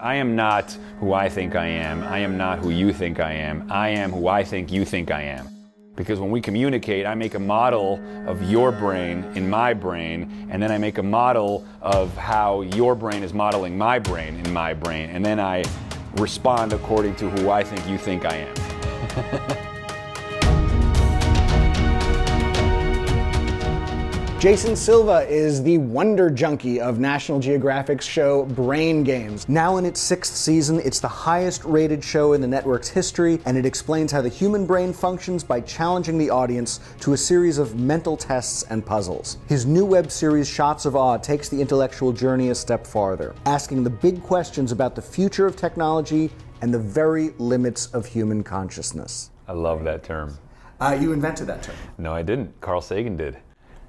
I am not who I think I am. I am not who you think I am. I am who I think you think I am. Because when we communicate, I make a model of your brain in my brain, and then I make a model of how your brain is modeling my brain in my brain, and then I respond according to who I think you think I am. Jason Silva is the wonder junkie of National Geographic's show Brain Games. Now in its 6th season, it's the highest rated show in the network's history, and it explains how the human brain functions by challenging the audience to a series of mental tests and puzzles. His new web series, Shots of Awe, takes the intellectual journey a step farther, asking the big questions about the future of technology and the very limits of human consciousness. I love that term. You invented that term. No, I didn't. Carl Sagan did.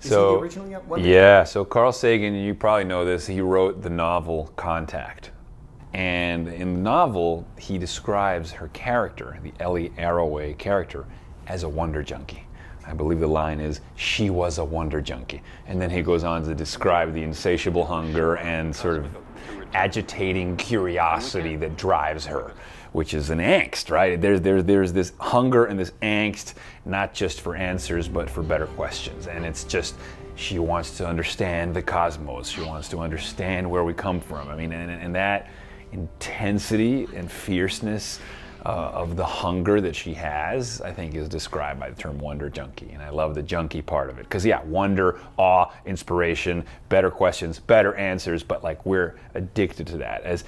So, is he the original one? Yeah, so Carl Sagan, you probably know this, he wrote the novel Contact. And in the novel, he describes her character, the Ellie Arroway character, as a wonder junkie. I believe the line is, she was a wonder junkie. And then he goes on to describe the insatiable hunger and sort of agitating curiosity that drives her, which is an angst, right? There's this hunger and this angst, not just for answers, but for better questions. And it's just, she wants to understand the cosmos. She wants to understand where we come from. I mean, and that intensity and fierceness of the hunger that she has, I think, is described by the term wonder junkie. And I love the junkie part of it. Because, yeah, wonder, awe, inspiration, better questions, better answers, but like we're addicted to that. As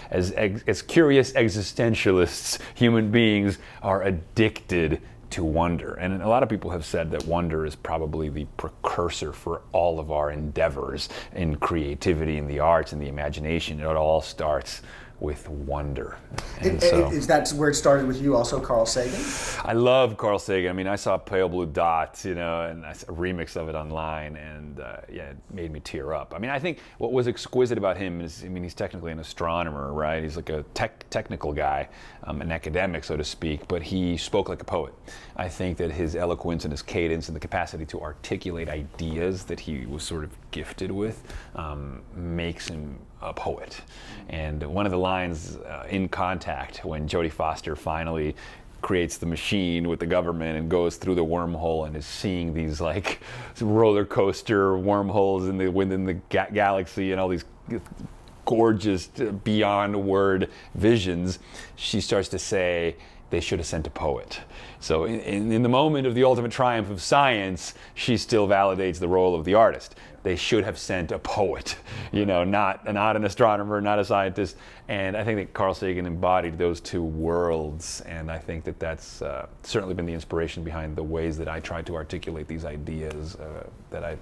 curious existentialists, human beings are addicted to wonder. And a lot of people have said that wonder is probably the precursor for all of our endeavors in creativity, in the arts, in the imagination. It all starts with wonder. Is that where it started with you also, Carl Sagan? I love Carl Sagan. I mean, I saw Pale Blue Dot, you know, and I saw a remix of it online, and yeah, it made me tear up. I mean, I think what was exquisite about him is, I mean, he's technically an astronomer, right? He's like a technical guy, an academic, so to speak, but he spoke like a poet. I think that his eloquence and his cadence and the capacity to articulate ideas that he was sort of gifted with makes him a poet. And one of the lines in Contact, when Jodie Foster finally creates the machine with the government and goes through the wormhole and is seeing these like roller coaster wormholes in the within the galaxy and all these gorgeous beyond word visions, she starts to say, they should have sent a poet. So in the moment of the ultimate triumph of science, she still validates the role of the artist. They should have sent a poet, you know, not an astronomer, not a scientist. And I think that Carl Sagan embodied those two worlds. And I think that that's certainly been the inspiration behind the ways that I try to articulate these ideas that I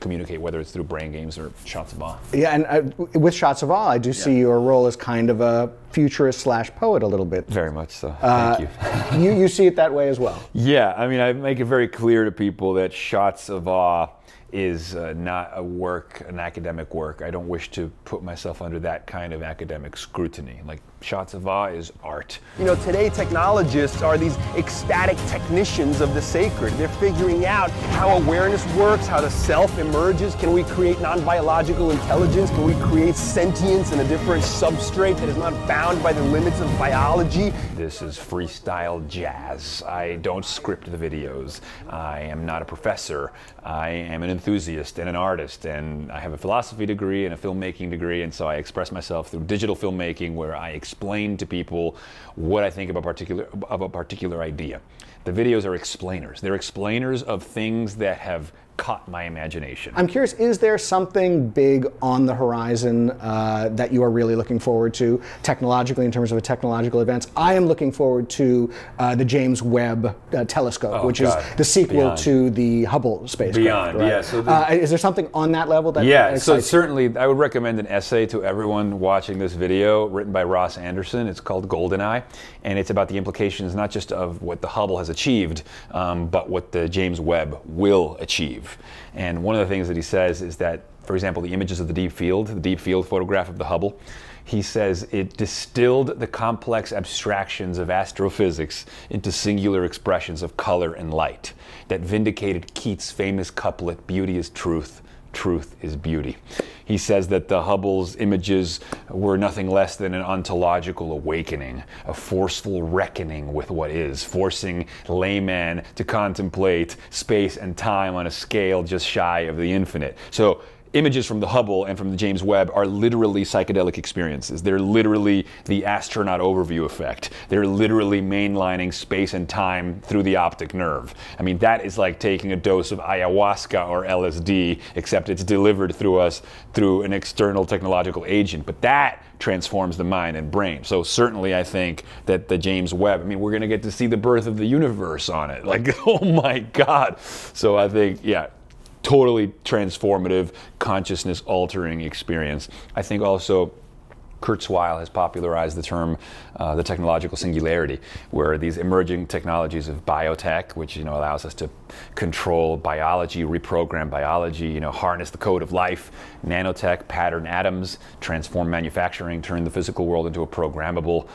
communicate, whether it's through Brain Games or Shots of Awe. Yeah, and with Shots of Awe, I do see your role as kind of a futurist / poet a little bit. Very much so. Thank you. You see it that way as well? Yeah, I mean, I make it very clear to people that Shots of Awe is not a work, an academic work. I don't wish to put myself under that kind of academic scrutiny. Like, Shots of Awe is art. You know, today technologists are these ecstatic technicians of the sacred. They're figuring out how awareness works, how the self emerges. Can we create non-biological intelligence? Can we create sentience in a different substrate that is not bound by the limits of biology? This is freestyle jazz. I don't script the videos. I am not a professor. I am an enthusiast and an artist, and I have a philosophy degree and a filmmaking degree, and so I express myself through digital filmmaking, where I explain to people what I think about a particular idea. The videos are explainers. They're explainers of things that have caught my imagination. I'm curious, is there something big on the horizon that you are really looking forward to technologically, in terms of a technological advance? I am looking forward to the James Webb telescope, which is the sequel to the Hubble Space Telescope. Right? Yeah, so is there something on that level that excites you? Yeah, so certainly I would recommend an essay to everyone watching this video written by Ross Anderson. It's called Goldeneye, and it's about the implications not just of what the Hubble has achieved, but what the James Webb will achieve. And one of the things that he says is that, for example, the images of the deep field photograph of the Hubble, he says it distilled the complex abstractions of astrophysics into singular expressions of color and light that vindicated Keats' famous couplet, "Beauty is truth, truth is beauty. He says that the Hubble's images were nothing less than an ontological awakening, a forceful reckoning with what is, forcing layman to contemplate space and time on a scale just shy of the infinite. So images from the Hubble and from the James Webb are literally psychedelic experiences. They're literally the astronaut overview effect. They're literally mainlining space and time through the optic nerve. I mean, that is like taking a dose of ayahuasca or LSD, except it's delivered through us through an external technological agent. But that transforms the mind and brain. So certainly I think that the James Webb, I mean, we're going to get to see the birth of the universe on it. Like, oh my God. So I think, yeah, totally transformative, consciousness-altering experience. I think also Kurzweil has popularized the term the technological singularity, where these emerging technologies of biotech, which, you know, allows us to control biology, reprogram biology, you know, harness the code of life, nanotech, pattern atoms, transform manufacturing, turn the physical world into a programmable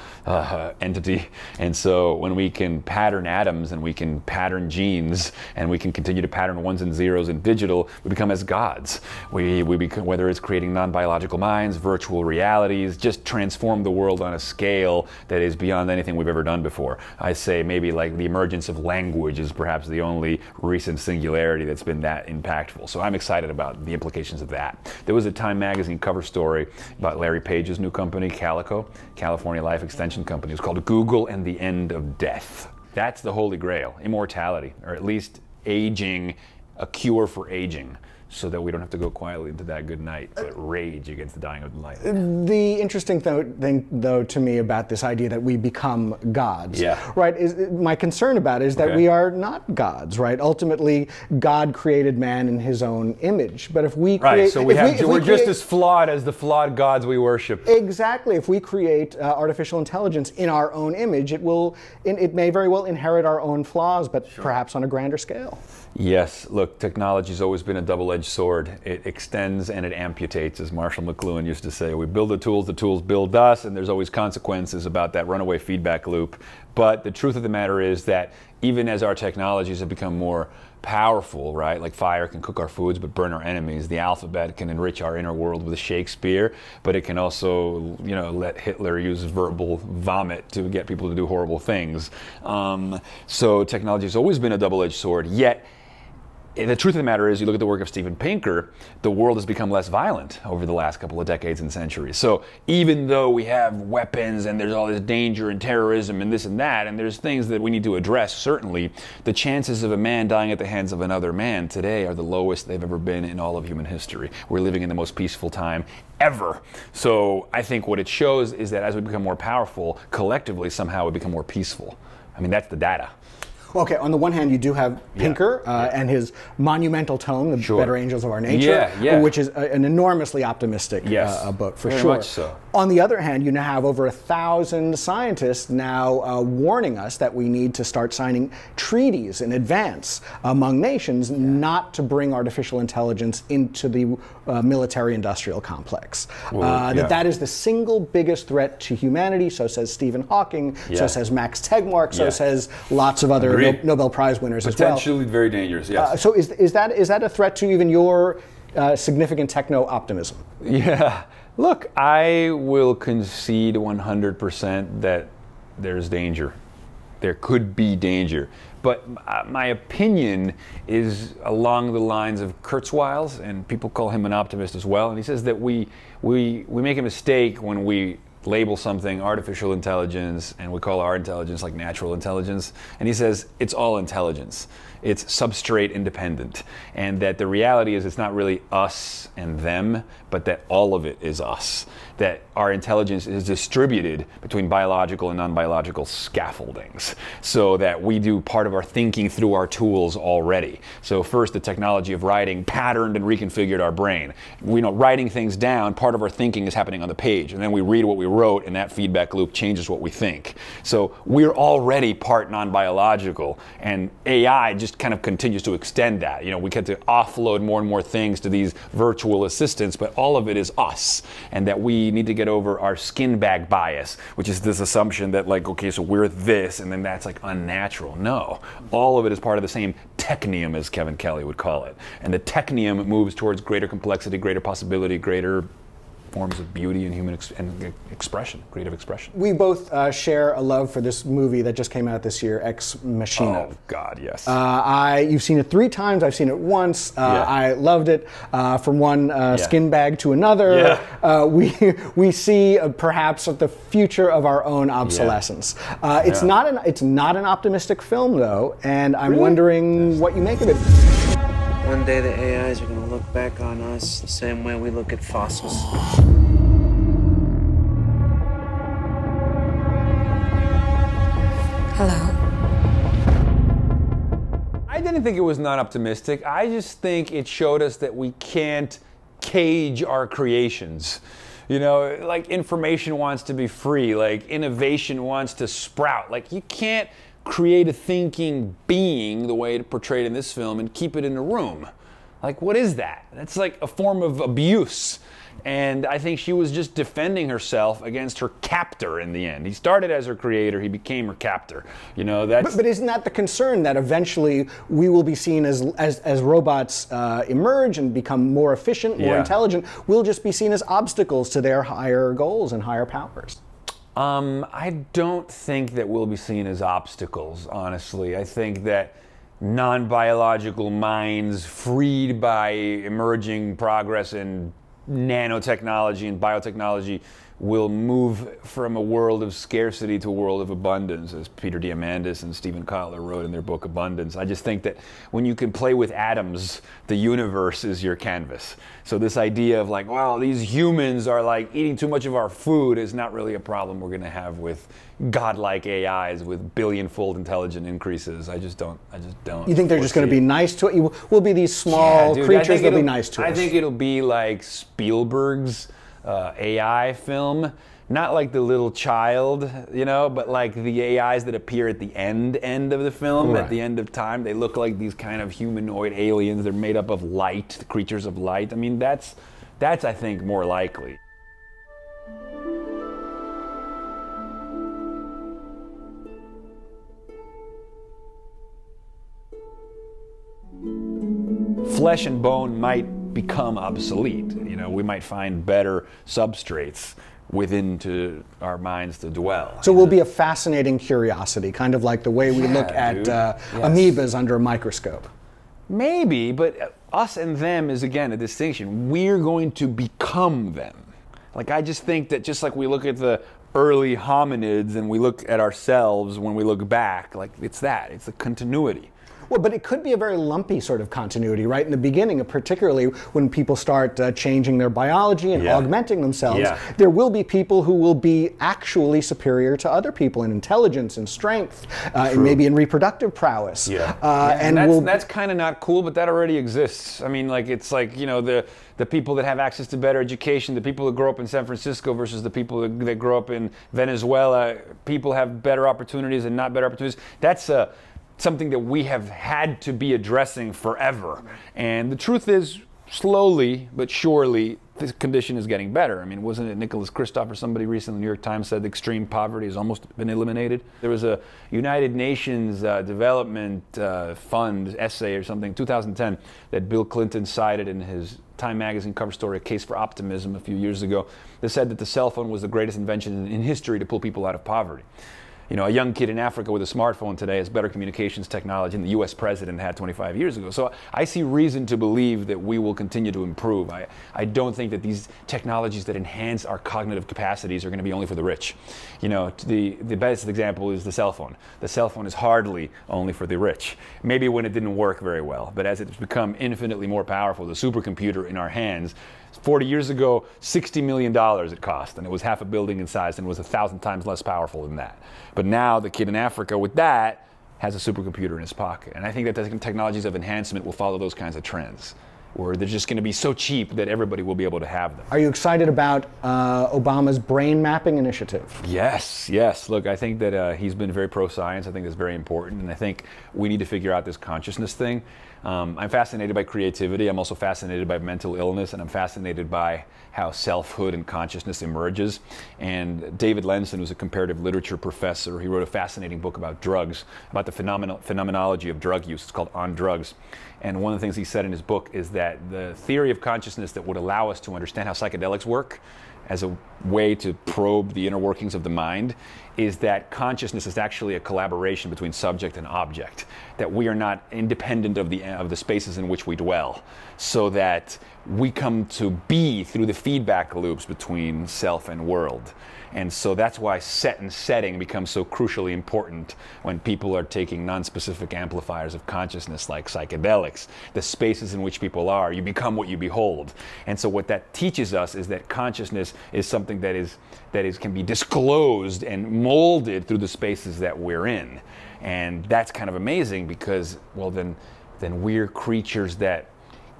entity. And so when we can pattern atoms and we can pattern genes and we can continue to pattern ones and zeros in digital, we become as gods. We become, whether it's creating non-biological minds, virtual realities, just transform the world on a scale that is beyond anything we've ever done before. I say maybe like the emergence of language is perhaps the only recent singularity that's been that impactful. So I'm excited about the implications of that. There was a Time magazine cover story about Larry Page's new company, Calico, California Life Extension Company. It was called Google and the End of Death. That's the holy grail, immortality, or at least aging, a cure for aging, so that we don't have to go quietly into that good night, but rage against the dying of the light. The interesting thing, though, to me about this idea that we become gods, yeah, right, is my concern about it is that we are not gods, right? Ultimately, God created man in his own image, but if we create... Right, so we're just as flawed as the flawed gods we worship. Exactly. If we create artificial intelligence in our own image, it may very well inherit our own flaws, but sure, perhaps on a grander scale. Yes, look, technology's always been a double-edged sword. It extends and it amputates, as Marshall McLuhan used to say. We build the tools build us, and there's always consequences about that runaway feedback loop. But the truth of the matter is that even as our technologies have become more powerful, right? Like fire can cook our foods but burn our enemies. The alphabet can enrich our inner world with Shakespeare, but it can also, you know, let Hitler use verbal vomit to get people to do horrible things. So technology has always been a double-edged sword, yet the truth of the matter is, you look at the work of Steven Pinker, the world has become less violent over the last couple of decades and centuries. So even though we have weapons and there's all this danger and terrorism and this and that, and there's things that we need to address, certainly, the chances of a man dying at the hands of another man today are the lowest they've ever been in all of human history. We're living in the most peaceful time ever. So I think what it shows is that as we become more powerful, collectively somehow we become more peaceful. I mean, that's the data. Okay, on the one hand, you do have Pinker and his monumental tome, The Better Angels of Our Nature, which is an enormously optimistic book, for sure. Very much so. On the other hand, you now have over 1,000 scientists now warning us that we need to start signing treaties in advance among nations not to bring artificial intelligence into the military-industrial complex. Well, that is the single biggest threat to humanity, so says Stephen Hawking, so says Max Tegmark, so says lots of other Nobel Prize winners as well. Potentially very dangerous, yes. So is that a threat to even your significant techno-optimism? Yeah. Look, I will concede 100% that there's danger. There could be danger. But my opinion is along the lines of Kurzweil's, and people call him an optimist as well, and he says that we make a mistake when we label something artificial intelligence, and we call our intelligence like natural intelligence. And he says it's all intelligence. It's substrate independent. And that the reality is it's not really us and them, but that all of it is us. That our intelligence is distributed between biological and non-biological scaffoldings. So that we do part of our thinking through our tools already. So first, the technology of writing patterned and reconfigured our brain. We know writing things down, part of our thinking is happening on the page. And then we read what we we wrote, and that feedback loop changes what we think. So we're already part non-biological, and AI just kind of continues to extend that. You know, we get to offload more and more things to these virtual assistants, but all of it is us, and that we need to get over our skin bag bias, which is this assumption that, like, okay, so we're this, and then that's like unnatural. No, all of it is part of the same technium, as Kevin Kelly would call it. And the technium moves towards greater complexity, greater possibility, greater forms of beauty and human expression, creative expression. We both share a love for this movie that just came out this year, Ex Machina. Oh, God, yes. You've seen it 3 times. I've seen it once. Yeah. I loved it. From one skin bag to another. Yeah. We see perhaps the future of our own obsolescence. Yeah. It's not an optimistic film, though, and I'm wondering what you make of it. One day the AIs are going to look back on us the same way we look at fossils. Hello. I didn't think it was not optimistic. I just think it showed us that we can't cage our creations. You know, like, information wants to be free, like innovation wants to sprout. Like, you can't create a thinking being the way it's portrayed in this film and keep it in a room. Like, what is that? That's like a form of abuse. And I think she was just defending herself against her captor in the end. He started as her creator, he became her captor. You know, that's... But isn't that the concern, that eventually we will be seen as robots emerge and become more efficient, more intelligent? We'll just be seen as obstacles to their higher goals and higher powers. I don't think that we'll be seen as obstacles, honestly. I think that non-biological minds freed by emerging progress in nanotechnology and biotechnology will move from a world of scarcity to a world of abundance, as Peter Diamandis and Stephen Kotler wrote in their book Abundance. I just think that when you can play with atoms, the universe is your canvas. So this idea of like, wow, these humans are like eating too much of our food is not really a problem we're going to have with godlike AIs with billion-fold intelligent increases. I just don't. You think they're just going to be nice to it? We'll be these small creatures that'll be nice to us. I think it'll be like Spielberg's AI film, not like the little child, you know, but like the AIs that appear at the end of the film, right. At the end of time, they look like these kind of humanoid aliens. They're made up of light, the creatures of light. I mean, that's I think more likely. Flesh and bone might become obsolete. You know, we might find better substrates within to our minds to dwell. So we'll be a fascinating curiosity, kind of like the way we look at amoebas under a microscope. Maybe, but us and them is, again, a distinction. We're going to become them. Like, I just think that just like we look at the early hominids and we look at ourselves when we look back, like, it's that. It's a continuity. Well, but it could be a very lumpy sort of continuity, right? In the beginning, particularly when people start changing their biology and augmenting themselves, there will be people who will be actually superior to other people in intelligence and strength, and maybe in reproductive prowess. And that's kind of not cool, but that already exists. I mean, like, it's like, you know, the people that have access to better education, the people that grow up in San Francisco versus the people that grow up in Venezuela, people have better opportunities and not better opportunities. That's a... something that we have had to be addressing forever. And the truth is, slowly but surely, this condition is getting better. I mean, wasn't it Nicholas Kristof or somebody recently in the New York Times said extreme poverty has almost been eliminated? There was a United Nations Development Fund essay or something, 2010, that Bill Clinton cited in his Time magazine cover story, A Case for Optimism, a few years ago, that said that the cell phone was the greatest invention in history to pull people out of poverty. You know, a young kid in Africa with a smartphone today has better communications technology than the U.S. president had 25 years ago. So I see reason to believe that we will continue to improve. I don't think that these technologies that enhance our cognitive capacities are going to be only for the rich. You know, the best example is the cell phone. The cell phone is hardly only for the rich. Maybe when it didn't work very well, but as it's become infinitely more powerful, the supercomputer in our hands, 40 years ago, $60 million it cost, and it was half a building in size, and it was 1,000 times less powerful than that. But now the kid in Africa with that has a supercomputer in his pocket. And I think that the technologies of enhancement will follow those kinds of trends. or they're just going to be so cheap that everybody will be able to have them. Are you excited about Obama's brain mapping initiative? Yes, yes. Look, I think that he's been very pro-science. I think that's very important, and I think we need to figure out this consciousness thing. I'm fascinated by creativity. I'm also fascinated by mental illness, and I'm fascinated by how selfhood and consciousness emerges. And David Lenson was a comparative literature professor. He wrote a fascinating book about drugs, about the phenomenology of drug use. It's called On Drugs. And one of the things he said in his book is that the theory of consciousness that would allow us to understand how psychedelics work as a way to probe the inner workings of the mind is that consciousness is actually a collaboration between subject and object, that we are not independent of the spaces in which we dwell, so that we come to be through the feedback loops between self and world. And so that's why set and setting becomes so crucially important when people are taking non-specific amplifiers of consciousness like psychedelics. The spaces in which people are, you become what you behold. And so what that teaches us is that consciousness is something that can be disclosed and molded through the spaces that we're in. And that's kind of amazing because, well, then we're creatures that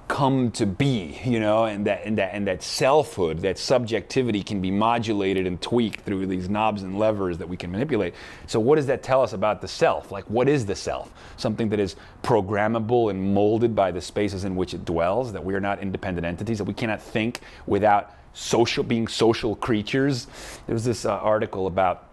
come to be, you know, and that selfhood, that subjectivity can be modulated and tweaked through these knobs and levers that we can manipulate. So what does that tell us about the self? Like, what is the self? Something that is programmable and molded by the spaces in which it dwells, that we are not independent entities, that we cannot think without being social creatures. There was this article about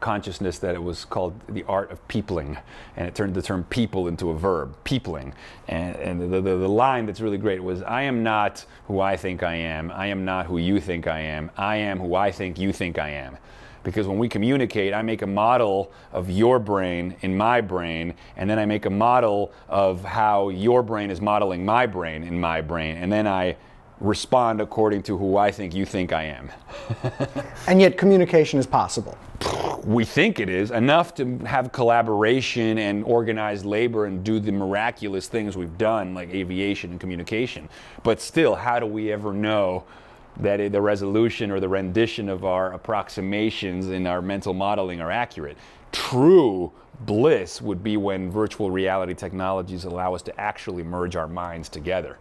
consciousness that it was called The Art of Peopling, and it turned the term people into a verb, peopling. And the line that's really great was, I am not who I think I am. I am not who you think I am. I am who I think you think I am. Because when we communicate, I make a model of your brain in my brain, and then I make a model of how your brain is modeling my brain in my brain, and then I respond according to who I think you think I am. And yet communication is possible. We think it is, enough to have collaboration and organized labor and do the miraculous things we've done, like aviation and communication. But still, how do we ever know that the resolution or the rendition of our approximations in our mental modeling are accurate? True bliss would be when virtual reality technologies allow us to actually merge our minds together.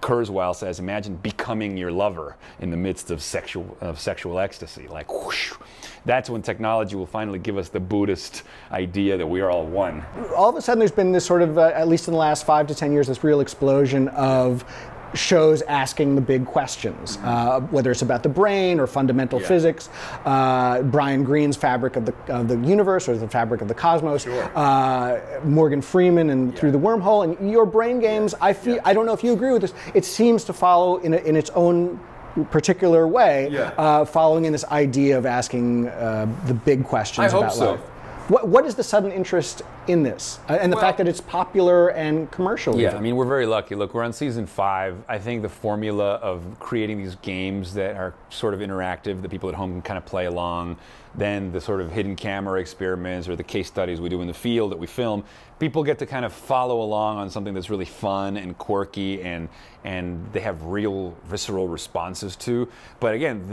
Kurzweil says, imagine becoming your lover in the midst of sexual ecstasy. Like, whoosh. That's when technology will finally give us the Buddhist idea that we are all one. All of a sudden, there's been this sort of, at least in the last 5 to 10 years, this real explosion of shows asking the big questions, whether it's about the brain or fundamental physics, Brian Greene's Fabric of the Universe or The Fabric of the Cosmos, Morgan Freeman and Through the Wormhole, and your Brain Games. I feel I don't know if you agree with this. It seems to follow in its own particular way, following in this idea of asking the big questions about life. What is the sudden interest in this? And the fact that it's popular and commercial. Yeah, even. I mean, we're very lucky. Look, we're on season 5. I think the formula of creating these games that are sort of interactive, that people at home can kind of play along, then the sort of hidden camera experiments or the case studies we do in the field that we film, people get to kind of follow along on something that's really fun and quirky and they have real visceral responses to. But again,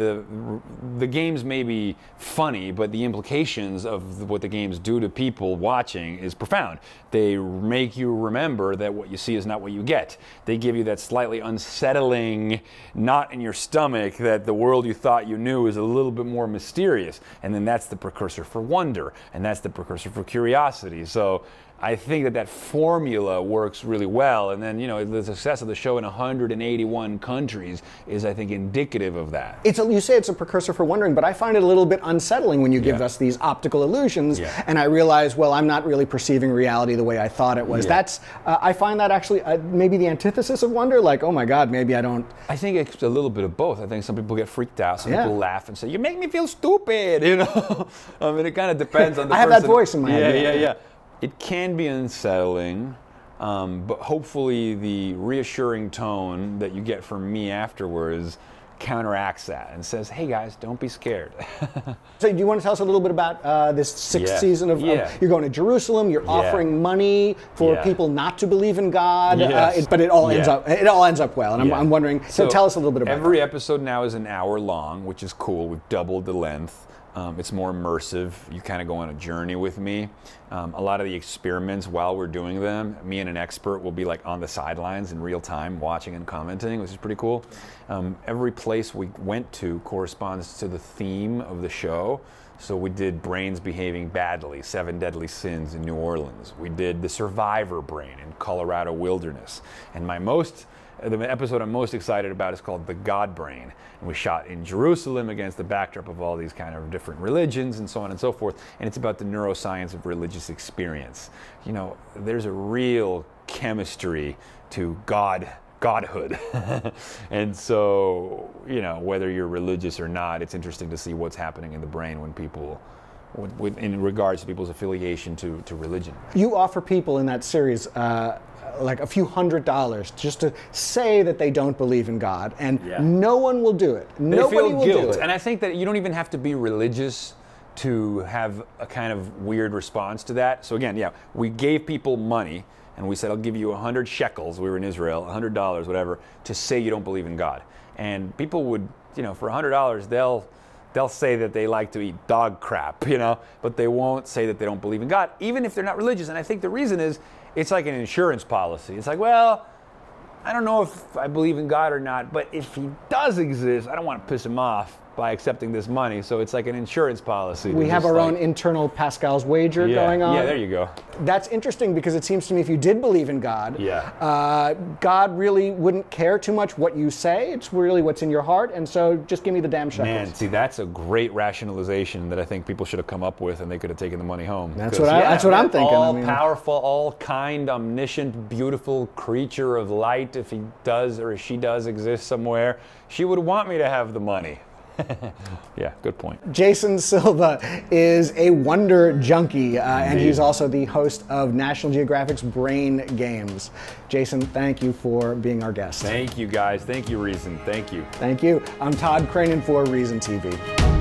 the games may be funny, but the implications of what the games do to people watching is profound. They make you remember that what you see is not what you get. They give you that slightly unsettling knot in your stomach that the world you thought you knew is a little bit more mysterious. And then that's the precursor for wonder, and that's the precursor for curiosity. So I think that formula works really well. And then, you know, the success of the show in 181 countries is, I think, indicative of that. You say it's a precursor for wondering, but I find it a little bit unsettling when you give us these optical illusions, and I realize, well, I'm not really perceiving reality the way I thought it was. That's, I find that actually maybe the antithesis of wonder, like, oh my God, maybe I don't. I think it's a little bit of both. I think some people get freaked out, some people laugh and say, you make me feel stupid, you know? I mean, it kind of depends on the person. I have that voice in my head. Yeah. It can be unsettling, but hopefully the reassuring tone that you get from me afterwards counteracts that and says, hey guys, don't be scared. So do you want to tell us a little bit about this 6th season of you're going to Jerusalem, you're offering money for people not to believe in God, but it all ends up well, and I'm wondering, so tell us a little bit about it. Every episode now is an hour long, which is cool. We've doubled the length. It's more immersive. You kind of go on a journey with me. A lot of the experiments, while we're doing them, me and an expert will be like on the sidelines in real time watching and commenting, which is pretty cool. Every place we went to corresponds to the theme of the show. So we did Brains Behaving Badly, 7 Deadly Sins in New Orleans. We did The Survivor Brain in Colorado Wilderness. And the episode I'm most excited about is called The God Brain. And we shot in Jerusalem against the backdrop of all these kind of different religions and so on and so forth. And it's about the neuroscience of religious experience. You know, there's a real chemistry to Godhood. And so, you know, whether you're religious or not, it's interesting to see what's happening in the brain when people, in regards to people's affiliation to religion. You offer people in that series like a few $100 just to say that they don't believe in God, and no one will do it. Nobody will do it. And I think that you don't even have to be religious to have a kind of weird response to that. So again, yeah, we gave people money. And we said, I'll give you 100 shekels, we were in Israel, $100, whatever, to say you don't believe in God. And people would, you know, for $100, they'll say that they like to eat dog crap, you know, but they won't say that they don't believe in God, even if they're not religious. And I think the reason is, it's like an insurance policy. It's like, well, I don't know if I believe in God or not, but if he does exist, I don't want to piss him off by accepting this money. So it's like an insurance policy. We have our own internal Pascal's wager going on. Yeah, there you go. That's interesting, because it seems to me if you did believe in God, God really wouldn't care too much what you say. It's really what's in your heart. And so just give me the damn shekels. Man, see, that's a great rationalization that I think people should have come up with, and they could have taken the money home. That's what I'm thinking. All powerful, all kind, omniscient, beautiful creature of light. If he does or if she does exist somewhere, she would want me to have the money. Yeah, good point. Jason Silva is a wonder junkie, and he's also the host of National Geographic's Brain Games. Jason, thank you for being our guest. Thank you, guys. Thank you, Reason. Thank you. Thank you. I'm Todd Cranin for Reason TV.